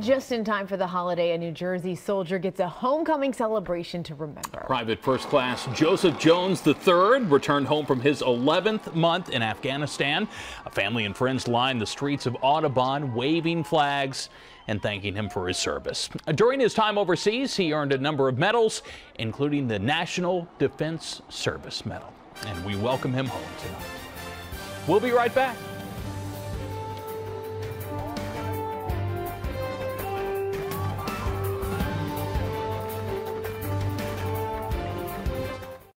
Just in time for the holiday, a New Jersey soldier gets a homecoming celebration to remember. Private First Class Joseph Jones III returned home from his 11th month in Afghanistan. A family and friends lined the streets of Audubon, waving flags and thanking him for his service. During his time overseas, he earned a number of medals, including the National Defense Service Medal. And we welcome him home tonight. We'll be right back.